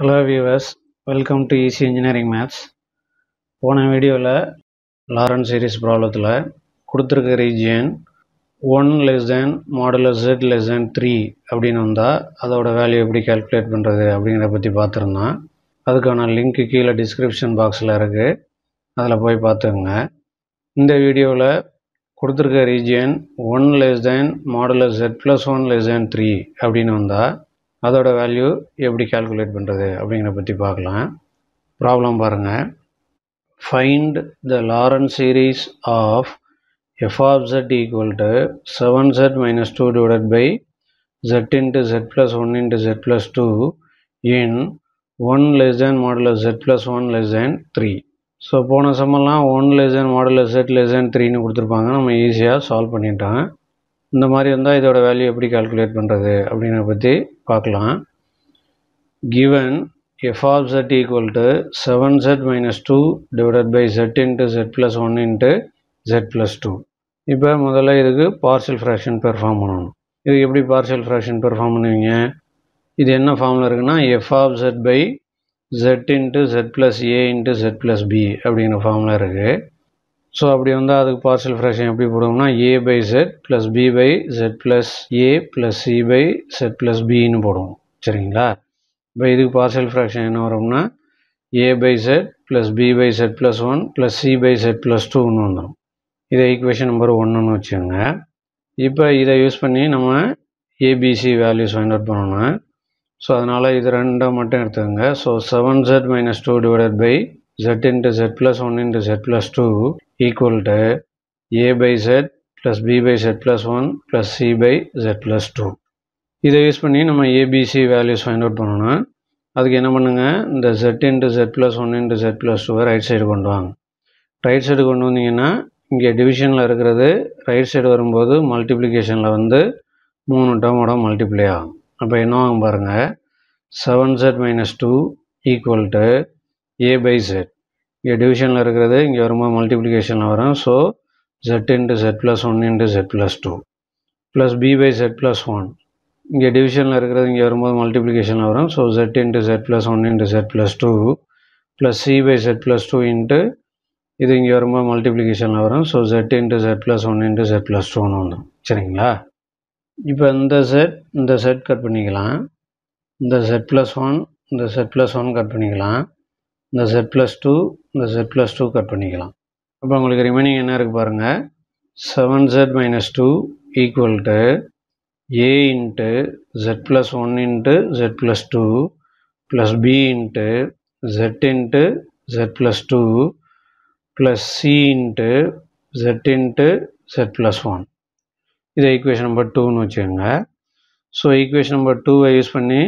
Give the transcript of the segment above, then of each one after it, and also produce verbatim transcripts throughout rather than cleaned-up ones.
Hello viewers, welcome to easy engineering maths. போன வீடியோவில் Laurent series ப்ராப்ளத்தில் கொடுத்துருக்க region one less than modulus jet less than three அப்படின்னு வந்தால் அதோட வேல்யூ எப்படி கால்குலேட் பண்ணுறது அப்படிங்கிறத பற்றி பார்த்துருந்தோம். அதுக்கான லிங்க் கீழே டிஸ்கிரிப்ஷன் பாக்ஸில் இருக்குது, அதில் போய் பார்த்துக்குங்க. இந்த வீடியோவில் கொடுத்துருக்க region one less than modulus jet plus one less than three அப்படின்னு வந்தால் அதோட வேல்யூ எப்படி கால்குலேட் பண்ணுறது அப்படிங்கிற பற்றி பார்க்கலாம். ப்ராப்ளம் பாருங்கள். Find the Laurent series of F of jet equal to seven jet minus two divided by jet into jet plus one into jet plus two in one less than modulus jet plus one less than three. So போன சம்மெல்லாம் one less than modulus jet less than த்ரீன்னு கொடுத்துருப்பாங்க, நம்ம ஈஸியாக solve பண்ணிட்டோம். இந்த மாதிரி இருந்தால் இதோட வேல்யூ எப்படி கால்குலேட் பண்ணுறது அப்படிங்கிற பற்றி பார்க்கலாம். Given f of jet equal to seven jet minus two divided by jet into jet plus one into jet plus two. இப்போ முதல்ல இதுக்கு பார்ஷியல் ஃப்ராக்ஷன் பெர்ஃபார்ம் பண்ணணும். இது எப்படி பார்ஷியல் ஃப்ராக்ஷன் பெர்ஃபார்ம் பண்ணுவீங்க? இது என்ன ஃபார்மில் இருக்குன்னா f of z by jet into jet plus a into jet plus b அப்படிங்கிற ஃபார்மில் இருக்குது. ஸோ அப்படி வந்தால் அதுக்கு பார்ஷியல் ஃப்ராக்ஷன் எப்படி போடுவோம்னா a by jet plus b by jet plus a plus c by jet plus பின்னு போடுவோம். சரிங்களா? இப்போ இதுக்கு பார்ஷியல் ஃப்ராக்ஷன் என்ன வரும்னா a by jet plus b by jet plus one plus c by jet plus டூன்னு வந்துடும். இதை ஈக்குவேஷன் நம்பர் ஒன்றுன்னு வச்சுக்கோங்க. இப்போ இதை யூஸ் பண்ணி நம்ம ஏபிசி வேல்யூஸ் ஃபைண்ட் அவுட் பண்ணோம்னா, ஸோ அதனால் இது ரெண்டை மட்டும் எடுத்துக்கோங்க. So seven jet minus two divided by z into z plus one into z plus two equal to a by z plus b by z plus one plus c by z plus two. இதை use பண்ணி நம்ம ABC values find out பண்ணோன்னா அதுக்கு என்ன பண்ணுங்கள், இந்த z into z plus one into z plus டூவை right side கொண்டு வாங்க. ரைட் சைடு கொண்டு வந்தீங்கன்னா இங்கே டிவிஷனில் இருக்கிறது ரைட் சைடு வரும்போது மல்டிப்ளிகேஷனில் வந்து மூணு டேர்மோட மல்டிப்ளை ஆகும். அப்போ என்ன ஆகும் பாருங்கள், seven z minus two equal to a by z. இங்கே டிவிஷனில் இருக்கிறது இங்கே வரும்போது மல்டிப்ளிகேஷனில் வரும். So z into jet plus one into jet plus two plus b by jet plus one. இங்கே டிவிஷனில் இருக்கிறது இங்கே வரும்போது மல்டிப்ளிகேஷனில் வரும். So z into jet plus one into jet plus two plus c by jet plus two into இது இங்கே வரும்போது மல்டிப்ளிகேஷனில் வரும். So z into jet plus one into jet plus டூன்னு வந்துடும். சரிங்களா? இப்போ இந்த செட் இந்த செட் கட் பண்ணிக்கலாம். இந்த ஜெட் ப்ளஸ் ஒன் இந்த செட் ப்ளஸ் ஒன் கட் பண்ணிக்கலாம். இந்த ஜெட் ப்ளஸ் டூ இந்த ஜெட் ப்ளஸ் டூ கட் பண்ணிக்கலாம். அப்போ உங்களுக்கு ரிமைனிங் என்ன இருக்குது பாருங்கள், seven jet minus two equal to a into jet plus one into jet plus two plus B into z into jet plus two plus C into z into jet plus one. இதை equation number டூன்னு வச்சுக்கோங்க. So equation number டூவை use பண்ணி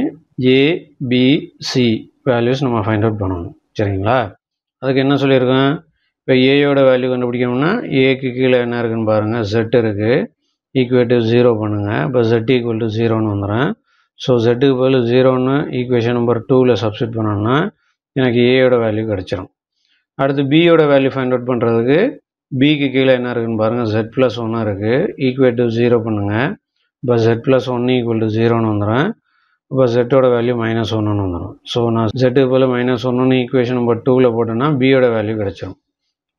ABC values நம்ம find out பண்ணணும். சரிங்களா? அதுக்கு என்ன சொல்லியிருக்கேன், இப்போ ஏயோட வேல்யூ கண்டுபிடிக்கணும்னா ஏக்கு கீழே என்ன இருக்குன்னு பாருங்கள், ஜெட் இருக்குது. ஈக்குவேட் டு ஜீரோ பண்ணுங்கள். இப்போ ஜெட் ஈக்குவல் டு ஜீரோன்னு வந்துடுறேன். ஸோ ஜெட்டுக்கு பதில் ஜீரோன்னு ஈக்குவேஷன் நம்பர் டூவில் சப்ஸ்டிட் பண்ணோன்னா எனக்கு ஏயோட வேல்யூ கிடச்சிரும். அடுத்து பியோட வேல்யூ ஃபைண்ட் அவுட் பண்ணுறதுக்கு பிக்கு கீழே என்ன இருக்குன்னு பாருங்கள், ஜெட் ப்ளஸ் ஒன்று இருக்குது. ஈக்குவேட் டு ஜீரோ பண்ணுங்கள். இப்போ ஜெட் ப்ளஸ் ஒன்று ஈக்குவல் டு ஜீரோன்னு வந்துடுறேன். இப்போ ஜெட்டோட வேல்யூ மைனஸ் ஒன்றுன்னு வந்துடும். ஸோ நான் ஜெட்டுக்கு போல் மைனஸ் ஒன்றுன்னு ஈக்குவேஷன் நம்பர் டூவில் போட்டேன்னா பியோட வேல்யூ கிடச்சிடும்.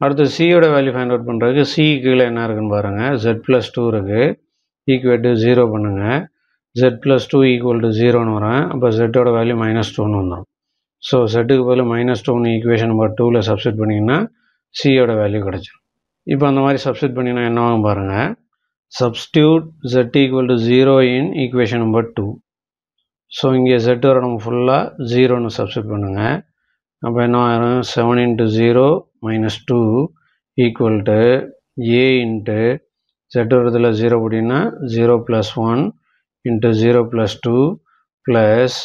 அடுத்து சியோட வேல்யூ ஃபைண்ட் அவுட் பண்ணுறதுக்கு சி கீழே என்ன இருக்குன்னு பாருங்கள், ஜெட் ப்ளஸ் டூ இருக்குது. ஈக்குவேட் டு ஜீரோ பண்ணுங்கள். Z plus two equal to ஜீரோன்னு வரேன். அப்போ ஜெட்டோட வேல்யூ மைனஸ் டூன்னு வந்துடும். ஸோ ஜெட்டுக்கு போல் மைனஸ் டூன்னு ஈக்குவேஷன் நம்பர் டூவில் சப்ஸ்டிட் பண்ணிங்கன்னா சியோட வேல்யூ கிடச்சிடும். இப்போ அந்த மாதிரி சப்ஸ்டிட் பண்ணினா என்னவாகும் பாருங்கள், substitute jet equal to zero in equation number two. So இங்கே ஜெட் வர நம்ம ஃபுல்லாக ஜீரோன்னு சப்ஸ்டிட் பண்ணுங்கள். அப்போ என்ன ஆயிரும், seven into zero minus two equal to a into z வரதில் ஜீரோ அப்படின்னா zero plus one into zero plus two plus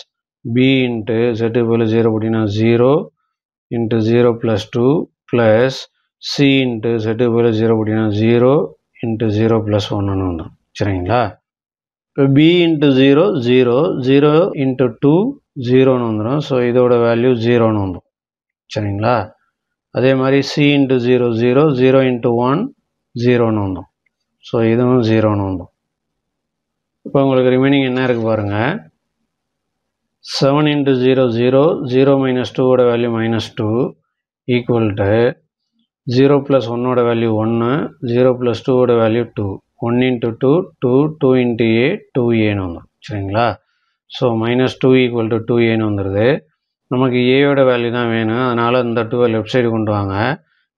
B into z போல் ஜீரோ அப்படின்னா zero into zero plus two plus C into z போல் zero அப்படின்னா zero into zero plus ஒன்றுன்னு வந்துடும். சரிங்களா? இப்போ b into zero zero zero into two ஜீரோன்னு வந்துடும். ஸோ இதோட வேல்யூ ஜீரோன்னு வந்துடும். சரிங்களா? அதே மாதிரி c into zero zero zero into one ஜீரோன்னு வந்துடும். ஸோ இதுவும் ஜீரோன்னு வந்துடும். இப்போ உங்களுக்கு ரிமைனிங் என்ன இருக்குது பாருங்கள், seven into zero, zero, zero minus two oda value minus two equal to zero plus one oda value one, zero plus two oda value two, one into two, two, two into a, two a nu vandru. So minus two equal to two a nu vandru. நமக்கு a ஓட value தான் வேணும், அதனால் இந்த டூவை left side கொண்டு வாங்க.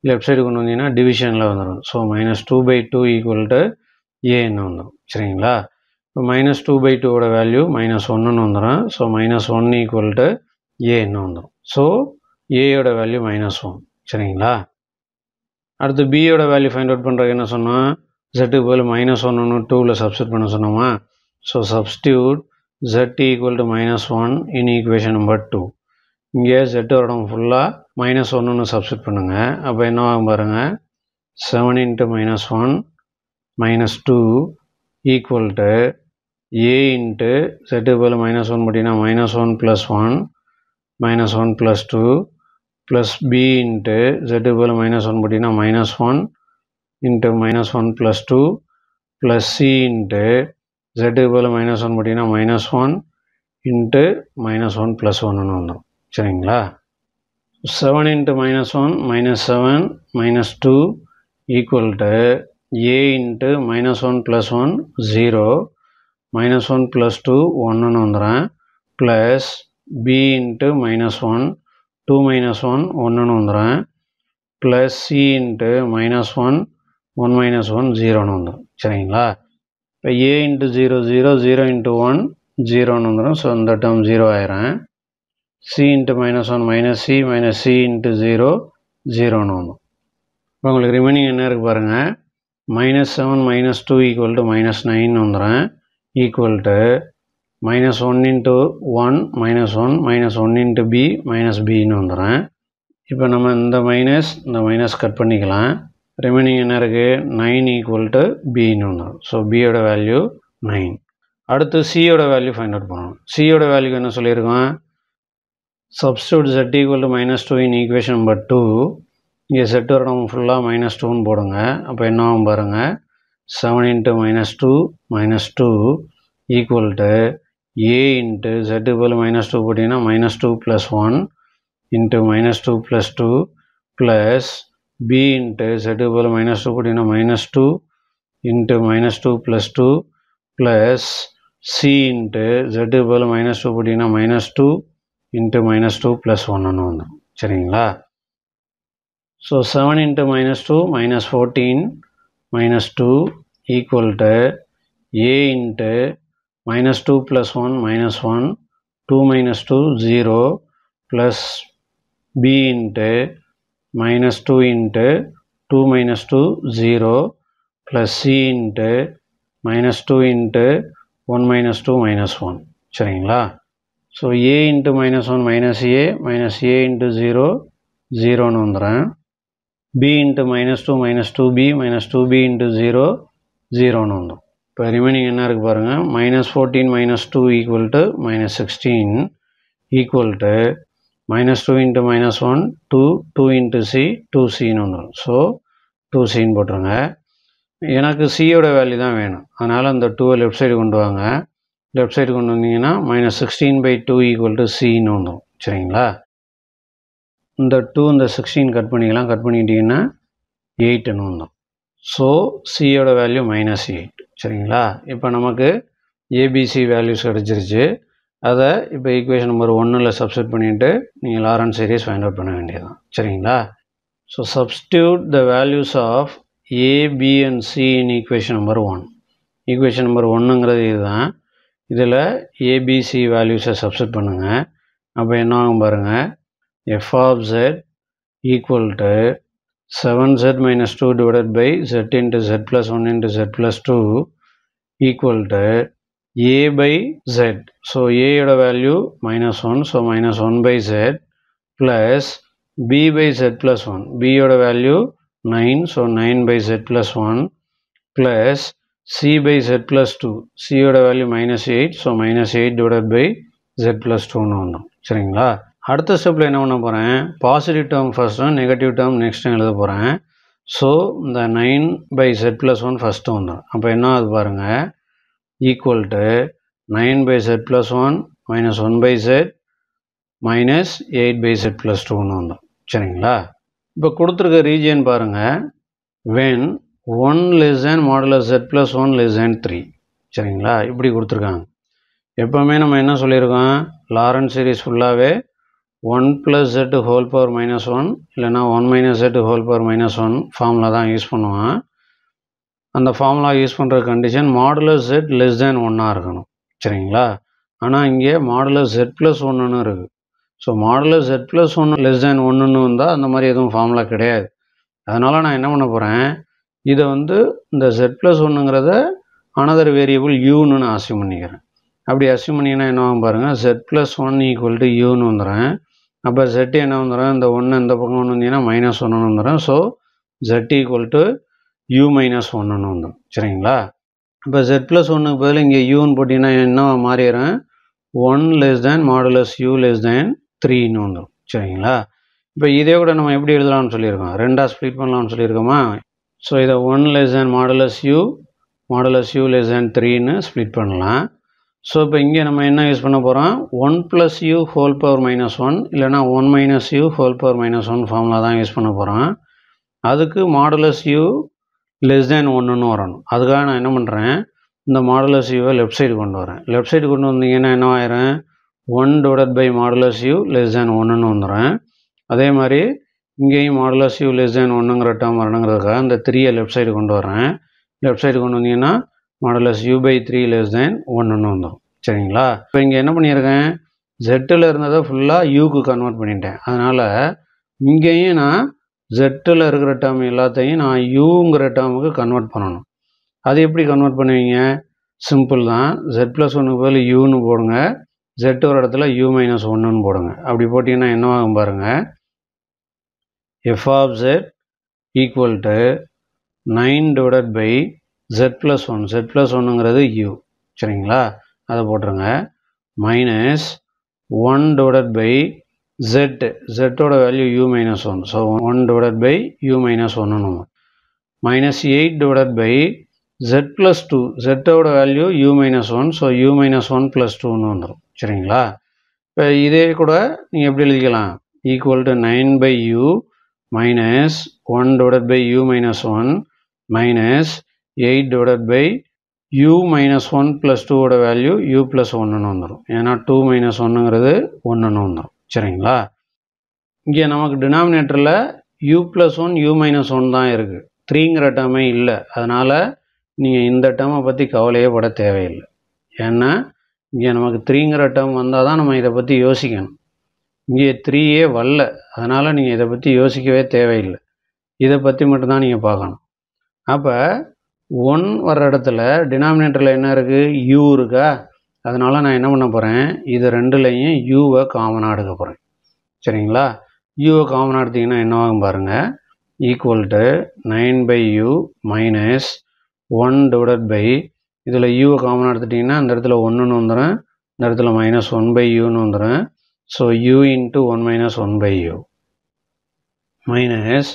Left side கொண்டு வந்தீங்கன்னா டிவிஷனில் வந்துடும். So minus two by two equal to ஏன்னு வந்துடும். சரிங்களா, இப்போ மைனஸ் டூ பை டூவோட வேல்யூ மைனஸ் ஒன்றுன்னு வந்துடும். So minus one equal to ஏன்னு வந்துடும். ஸோ ஏயோட வேல்யூ மைனஸ் ஒன். சரிங்களா, அடுத்து பியோட வேல்யூ ஃபைண்ட் அவுட் பண்ணுறதுக்கு என்ன சொன்னால், ஜெட்டுக்கு பதில் மைனஸ் ஒன்றுன்னு டூவில் சப்ஸ்டியூட் பண்ண சொன்னோமா. So substitute jet equal to minus one in equation number two. இங்கே செட்டு வரடம் ஃபுல்லாக மைனஸ் ஒன்றுன்னு சப்ஸ்டிட் பண்ணுங்கள். அப்போ என்ன ஆகும் பாருங்கள், seven into minus one minus two equal to a into set போல் மைனஸ் ஒன் பார்த்தீங்கன்னா minus one plus one minus one plus two plus B into set போல் மைனஸ் ஒன் பார்த்தீங்கன்னா minus one into minus one plus two plus C into set போல் minus one பார்த்தீங்கன்னா minus one into minus one plus ஒன்றுன்னு வந்துடும். சரிங்களா, seven into minus one minus seven minus two equal to a into minus one plus one zero minus one plus two ஒன்றுன்னு வந்துடுறேன். Plus B into minus one two minus one ஒன்றுன்னு வந்துடுறேன். Plus C into minus one one minus one ஜீரோன்னு வந்துடும். சரிங்களா, இப்போ ஏ into zero zero zero into one ஜீரோன்னு வந்துடும். ஸோ இந்த term zero ஆயிடுறேன். c into minus one minus c minus c into zero ஜீரோன்னு வந்தோம். இப்போ உங்களுக்கு ரிமைனிங் என்ன இருக்குது பாருங்கள், minus seven minus two equal to minus nine வந்துடுறேன். Equal to minus one into one minus one minus one into b minus பின்னு வந்துடுறேன். இப்போ நம்ம இந்த மைனஸ் இந்த மைனஸ் கட் பண்ணிக்கலாம். ரிமைனிங் என்ன இருக்குது, நைன் ஈக்குவல் டு பின்னு வந்துடும். ஸோ பியோட வேல்யூ நைன். அடுத்து சியோட வேல்யூ ஃபைண்ட் அவுட் பண்ணணும். சியோட வேல்யூக்கு என்ன சொல்லியிருக்கோம், substitute z equal to minus two in equation number டூ. இங்கே செட் வரணும் ஃபுல்லாக மைனஸ் டூன்னு போடுங்க. அப்போ என்ன ஆகும் பாருங்கள், seven into minus two minus two equal to a into z equal minus two போட்டிங்கன்னா minus two plus one into minus two plus two plus B into z equal minus two போட்டிங்கன்னா minus two into minus two plus two plus C into z equal minus two போட்டிங்கன்னா minus two into minus two plus ஒன்றுன்னு வந்தோம். சரிங்களா, so seven into minus two minus fourteen minus two equal to a into minus two plus one minus one two minus two zero plus B into minus two into two minus two zero plus C into minus two into one minus two minus one. சரிங்களா, so a into minus one minus a minus a into zero ஜீரோன்னு வந்துடுறேன். B into minus two minus two B minus two b into zero ஜீரோன்னு வந்துடும். இப்போ remaining என்ன இருக்குது பாருங்கள், minus fourteen minus two equal to minus sixteen equal to minus two into minus one two two into c two சின்னு வந்துடும். So two சின்னு போட்டுருங்க. எனக்கு சியோட வேல்யூ தான் வேணும், அதனால் அந்த டூவை லெஃப்ட் சைடு கொண்டு வாங்க. லெஃப்ட் சைடு கொண்டு வந்தீங்கன்னா minus sixteen by two equal to சின்னு வந்துடும். சரிங்களா, இந்த டூ இந்த சிக்ஸ்டீன் கட் பண்ணிக்கலாம். கட் பண்ணிக்கிட்டிங்கன்னா எயிட்டுன்னு வந்துடும். ஸோ சியோட வேல்யூ மைனஸ் எயிட். சரிங்களா, இப்போ நமக்கு ஏபிசி வேல்யூஸ் கிடச்சிருச்சு. அதை இப்போ ஈக்குவேஷன் நம்பர் ஒன்னில் சப்ஸ்டியூட் பண்ணிவிட்டு நீங்கள் லாரன்ஸ் சீரிஸ் ஃபைண்ட் அவுட் பண்ண வேண்டியதுதான். சரிங்களா, so substitute the values of A B and C in equation number one. Equation number ஒன்றுங்கிறது இதுதான். இதில் ஏபிசி வேல்யூஸை சப்ஸ்டிட் பண்ணுங்கள். அப்போ என்ன ஆகும் பாருங்கள், F of jet equal to seven jet minus two divided by jet into jet plus one into jet plus two equal to a by z. So ஏயோட value minus one. So minus one by jet plus b by jet plus one. பியோட value nine. So nine by jet plus one plus c by z plus two. c ஓட value minus eight. So minus eight divided by z plus டூன்னு வந்தோம். சரிங்களா, அடுத்த ஸ்டெப்பில் என்ன பண்ண போகிறேன், positive term first negative term next எழுத போகிறேன். ஸோ இந்த nine by jet plus one first வந்துடும். அப்போ என்ன ஆகுது பாருங்கள், equal to nine by jet plus one minus one by z minus eight by z plus two ன்னு வந்தோம். சரிங்களா? இப்போ கொடுத்துருக்க ரீஜியன் பாருங்கள். when one less than modulus z plus one less than three. சரிங்களா? இப்படி கொடுத்துருக்காங்க. எப்போவுமே நம்ம என்ன சொல்லியிருக்கோம், லாரன்ஸ் சீரிஸ் ஃபுல்லாகவே one plus z whole power minus one இல்லைனா one minus z whole power minus one formula தான் யூஸ் பண்ணுவான். அந்த ஃபார்முலா யூஸ் பண்ணுற condition modulus jet less than ஒன்னாக இருக்கணும். சரிங்களா? ஆனால் இங்கே மாடுலஸ் ஜெட் ப்ளஸ் ஒன்றுன்னு இருக்குது. ஸோ மாடுலஸ் ஜெட் ப்ளஸ் ஒன்று லெஸ் தேன் ஒன்றுன்னு வந்தால் அந்த மாதிரி எதுவும் ஃபார்முலா கிடையாது. அதனால் நான் என்ன பண்ண போகிறேன், இதை வந்து இந்த ஜெட் ப்ளஸ் ஒன்றுங்கிறத அனதர் வேரியபிள் யூன்னு நான் அஸ்யூம் பண்ணிக்கிறேன். அப்படி அஸ்யூம் பண்ணிங்கன்னா என்ன ஆகும் பாருங்கள், z plus one equal to யூன்னு வந்துடுறேன். அப்போ ஜெட் என்ன வந்துடும், இந்த ஒன்று இந்த பக்கம் ஒன்று வந்தீங்கன்னா மைனஸ் ஒன்றுன்னு வந்துடும். So z equal to u minus ஒன்றுன்னு வந்துடும். சரிங்களா? இப்போ z ப்ளஸ் ஒன்றுக்கு பதில் இங்கே யூன்னு போட்டிங்கன்னா என்ன மாறிடுறேன், one less than modulus u less than த்ரீன்னு வந்துடும். சரிங்களா? இப்போ இதே கூட நம்ம எப்படி எழுதலாம்னு சொல்லியிருக்கோம், ரெண்டாக ஸ்ப்ளிட் பண்ணலாம்னு சொல்லியிருக்கோமா. ஸோ இதை one less than modulus u modulus u less than த்ரீன்னு ஸ்ப்ளிட் பண்ணலாம். ஸோ இப்போ இங்கே நம்ம என்ன யூஸ் பண்ண போகிறோம், one plus u whole power minus one இல்லைனா one minus u whole power minus one formula தான் யூஸ் பண்ண போகிறோம். அதுக்கு மாடுலஸ் யூ லெஸ் தேன் ஒன்றுன்னு வரணும். அதுக்காக நான் என்ன பண்ணுறேன், இந்த மாடுலஸ் யூவை லெஃப்ட் சைடு கொண்டு வரேன். லெஃப்ட் சைடு கொண்டு வந்தீங்கன்னா என்ன ஆயிரும், one divide by modulus u less than ஒன்றுன்னு வந்துடுறேன். அதே மாதிரி இங்கேயும் மாடுலஸ் யூ லெஸ் தேன் ஒன்றுங்கிற டேர்ம் வரணுங்கிறதுக்காக இந்த த்ரீயை லெஃப்ட் சைடு கொண்டு வரேன். லெஃப்ட் சைடு கொண்டு வந்தீங்கன்னா modulus u by three less than ஒன்றுன்னு வந்துடும். சரிங்களா? இப்போ இங்கே என்ன பண்ணியிருக்கேன், ஜெட்டில் இருந்ததை ஃபுல்லாக யூக்கு கன்வெர்ட் பண்ணிட்டேன். அதனால் இங்கேயும் நான் ஜெட்டில் இருக்கிற டேர்ம் எல்லாத்தையும் நான் யூங்கிற டேர்முக்கு கன்வெர்ட் பண்ணணும். அது எப்படி கன்வெர்ட் பண்ணுவீங்க, சிம்பிள் தான். ஜெட் ப்ளஸ் ஒன்றுக்கு பதில் யூன்னு போடுங்க, ஜெட் ஒரு இடத்துல யூ மைனஸ் ஒன்றுன்னு போடுங்க. அப்படி போட்டிங்கன்னா என்ன ஆகும் பாருங்கள், F of jet equal to nine divide by jet plus one, Z plus ஒன்றுங்கிறது யூ. சரிங்களா? அதை போட்டுருங்க. Minus one divide by Z, Z ஓட value U minus one. So one divide by U minus ஒன்று நம்ம minus eight divide by Z plus two, Z ஓட value U minus ஒன்று. So U minus ஒன்று plus டூன்னு வந்துடும். சரிங்களா? இப்போ இதே கூட நீங்கள் எப்படி எழுதிக்கலாம், equal to nine by U minus one divide by U minus ஒன்று minus eight divide by u minus one plus two ஓட வேல்யூ U plus ஒன்றுன்னு வந்துடும். ஏன்னா டூ மைனஸ் ஒன்றுங்கிறது ஒன்றுன்னு வந்துடும். சரிங்களா? இங்கே நமக்கு டினாமினேட்டரில் U plus one U minus one தான் இருக்குது, த்ரீங்கிற டேர்மே இல்லை. அதனால் நீங்கள் இந்த டேர்மை பற்றி கவலையே பட தேவையில்லை. ஏன்னா இங்கே நமக்கு த்ரீங்கிற டேர்ம் வந்தால் தான் நம்ம இதை பற்றி யோசிக்கணும். இங்கே த்ரீயே வரல, அதனால் நீங்கள் இதை பற்றி யோசிக்கவே தேவையில்லை. இதை பற்றி மட்டும்தான் நீங்கள் பார்க்கணும். அப்போ ஒன் வர்ற இடத்துல டினாமினேட்டரில் என்ன இருக்குது, யூ இருக்கா. அதனால் நான் என்ன பண்ண போகிறேன், இது ரெண்டுலேயும் யூவை காமனாக எடுக்க போகிறேன். சரிங்களா? யூவை காமனாக எடுத்திங்கன்னா என்ன ஆகும் பாருங்கள், equal to nine by U minus one divide by, இதில் யூவை காமனாக எடுத்துட்டிங்கன்னா அந்த இடத்துல ஒன்றுன்னு வந்துடும், இந்த இடத்துல மைனஸ் ஒன் பை யூன்னு வந்துடும். So U into one minus one by U minus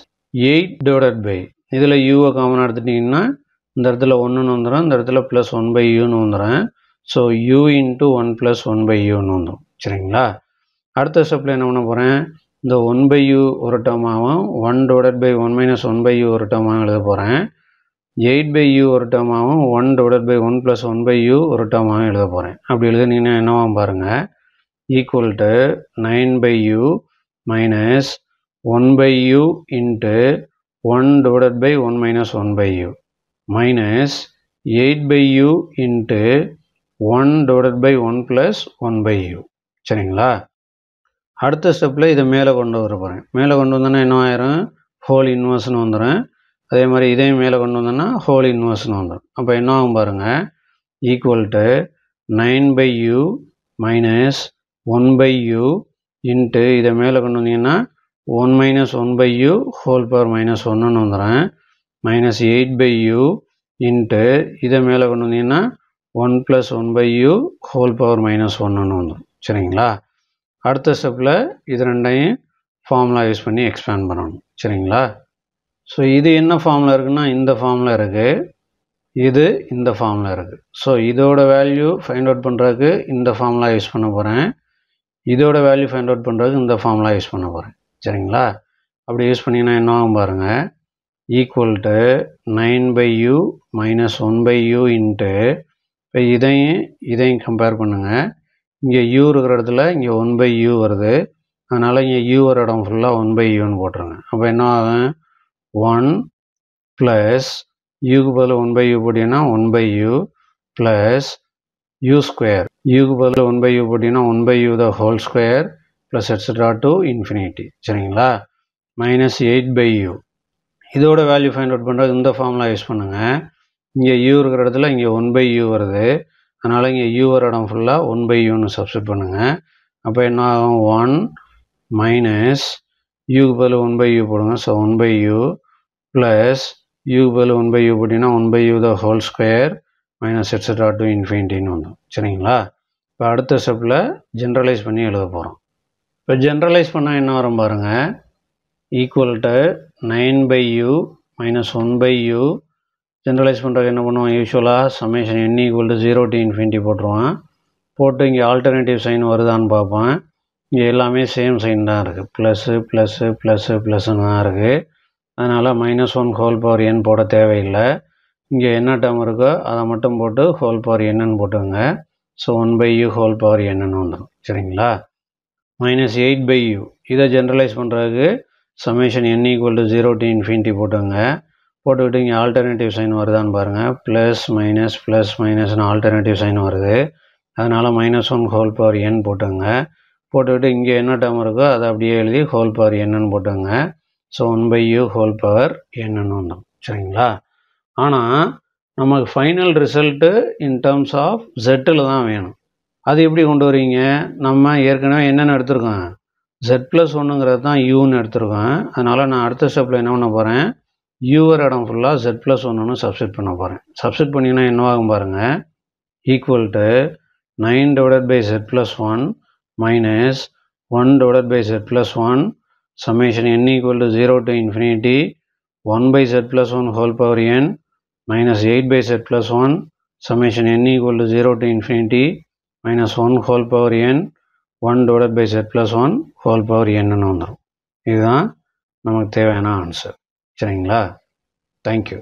eight divide by, இதில் யூவை காமனாக எடுத்துட்டிங்கன்னா இந்த இடத்துல ஒன்றுன்னு வந்துடும், இந்த இடத்துல ப்ளஸ் ஒன் பை யூன்னு வந்துடும். So U into one plus one by யூன்னு வந்துடும். சரிங்களா? அடுத்த ஸ்டெப்பில் என்ன பண்ண போகிறேன், இந்த ஒன் பை யூ ஒரு டேர்மாகவும் one divide by one minus one by U ஒரு டேர்மாகவும் எழுத போகிறேன். எயிட் பை யூ ஒரு டேர்மாகவும் one divide by one plus one by U ஒரு டேர்மாகவும் எழுத போகிறேன். அப்படி எழுதுனீங்கன்னா என்னவாக பாருங்கள், equal to nine by U minus one by U into one divide by one minus one by U minus eight by U into one divide by one plus one by U. சரிங்களா? அடுத்த ஸ்டெப்பில் இதை மேலே கொண்டு வர போகிறேன். மேலே கொண்டு வந்தோன்னா என்ன ஆயிரும், ஹோல் இன்வெர்ஸ்ன்னு வந்துடும். அதே மாதிரி இதையும் மேலே கொண்டு வந்தோன்னா ஹோல் இன்வெர்ஸ்ன்னு வந்துடும். அப்போ என்ன ஆகும் பாருங்கள், equal to nine by U minus one by U into இதை மேலே கொண்டு வந்தீங்கன்னா one minus one by you whole power minus ஒன்றுன்னு வந்துடும். Minus eight by U into இதை மேலே கொண்டு வந்தீங்கன்னா one plus one by you whole power minus ஒன்றுன்னு வந்துடும். சரிங்களா? அடுத்த ஸ்டெப்பில் இது ரெண்டையும் ஃபார்முலா யூஸ் பண்ணி எக்ஸ்பேண்ட் பண்ணணும். சரிங்களா? ஸோ இது என்ன ஃபார்முலா இருக்குன்னா இந்த ஃபார்முலா இருக்குது. இது இந்த ஃபார்முலா இருக்குது. ஸோ இதோட வேல்யூ ஃபைண்ட் அவுட் பண்ணுறதுக்கு இந்த ஃபார்முலா யூஸ் பண்ண போகிறேன், இதோட வேல்யூ ஃபைண்ட் அவுட் பண்ணுறதுக்கு இந்த ஃபார்முலா யூஸ் பண்ண போகிறேன். சரிங்களா? அப்படி யூஸ் பண்ணிங்கன்னா என்ன ஆகும் பாருங்கள், equal to nine by U minus one by U into, இப்போ இதையும் இதையும் கம்பேர் பண்ணுங்கள். இங்கே யூ இருக்கிற இடத்துல இங்கே ஒன் பை யூ வருது, அதனால் இங்கே யூ ஒரு இடம் ஃபுல்லாக ஒன் பை யூன்னு போட்டுருங்க. அப்போ என்ன ஆகும், ஒன் ப்ளஸ் யூக்கு பதில் ஒன் பை யூ போட்டிங்கன்னா one by U plus U square, யூக்கு பதில் ஒன் பை யூ போட்டிங்கன்னா one by U the whole square plus et cetera to infinity. சரிங்களா? மைனஸ் எயிட் பை யூ, இதோட வேல்யூ ஃபைண்ட் அவுட் பண்ணுறது இந்த ஃபார்முலா யூஸ் பண்ணுங்கள். இங்கே யூ இருக்கிற இடத்துல இங்கே ஒன் பை யூ வருது, அதனால் இங்கே யூ வர இடம் ஃபுல்லாக ஒன் பை யூன்னு சப்ஸ்டிட் பண்ணுங்கள். அப்போ என்ன ஆகும், ஒன் மைனஸ் யூக்கு பதில் ஒன் பை யூ போடுங்க, so one by U plus U பதில் ஒன் பை யூ போட்டிங்கன்னா one by U the whole square minus et cetera to இன்ஃபினிட்டின்னு வந்தோம். சரிங்களா? இப்போ அடுத்த ஸ்டெப்பில் ஜென்ரலைஸ் பண்ணி எழுத போகிறோம். இப்போ ஜென்ரலைஸ் பண்ணால் என்ன வரும் பாருங்கள், equal to nine by U minus one by U. Generalise பண்ணுறதுக்கு என்ன பண்ணுவோம், யூஸ்வலாக summation n equal to zero to infinity போட்டுருவான். போட்டு இங்கே ஆல்டர்னேட்டிவ் சைன் வருதான்னு பார்ப்பேன். இங்கே எல்லாமே சேம் சைன் தான் இருக்குது, ப்ளஸ்ஸு ப்ளஸ்ஸு ப்ளஸ்ஸு ப்ளஸ்ஸுன்னு தான் இருக்குது. அதனால் minus one whole power n போட தேவையில்லை, இங்கே என்ன டேர்ம் இருக்கோ அதை மட்டும் போட்டு ஹோல் பவர் என்னன்னு போட்டுக்கோங்க. So one by you whole power என்னன்னு வந்துடும். சரிங்களா? மைனஸ் எயிட் பை யூ, இதை ஜென்ரலைஸ் பண்ணுறதுக்கு summation n equal to zero to infinity போட்டுக்கோங்க. போட்டுக்கிட்டு இங்கே ஆல்டர்னேட்டிவ் சைன் வருதான்னு பாருங்கள், ப்ளஸ் மைனஸ் ப்ளஸ் மைனஸ்னு ஆல்டர்னேட்டிவ் சைன் வருது. அதனால் minus one whole power n போட்டுங்க. போட்டுக்கிட்டு இங்கே என்ன டேர்ம் இருக்கோ அதை அப்படியே எழுதி ஹோல் பவர் என்னன்னு போட்டுங்க. So one by you whole power என்னன்னு வந்தோம். சரிங்களா? ஆனால் நமக்கு final result in terms of ஜெட்டில் தான் வேணும். அது எப்படி கொண்டு வரீங்க, நம்ம ஏற்கனவே என்னென்னு எடுத்துருக்கோம், ஜெட் ப்ளஸ் ஒன்றுங்கிறது தான் யூன்னு எடுத்துருக்கோம். அதனால் நான் அடுத்த ஸ்டெப்பில் என்ன பண்ண போகிறேன், யூவர் இடம் ஃபுல்லாக ஜெட் ப்ளஸ் ஒன்றுன்னு சப்ஸ்டிட் பண்ண போகிறேன். சப்ஸ்டிட் பண்ணிங்கன்னா என்னவாகும் பாருங்கள், equal to nine divided by jet plus one minus one divided by jet plus one summation n equal to zero to infinity one by z plus one whole power n minus eight by z plus one summation n equal to zero to infinity minus one whole power n one divided by z plus one whole power n ன்னு வந்துடும். இதுதான் நமக்கு தேவையான answer. சரிங்களா? Thank you.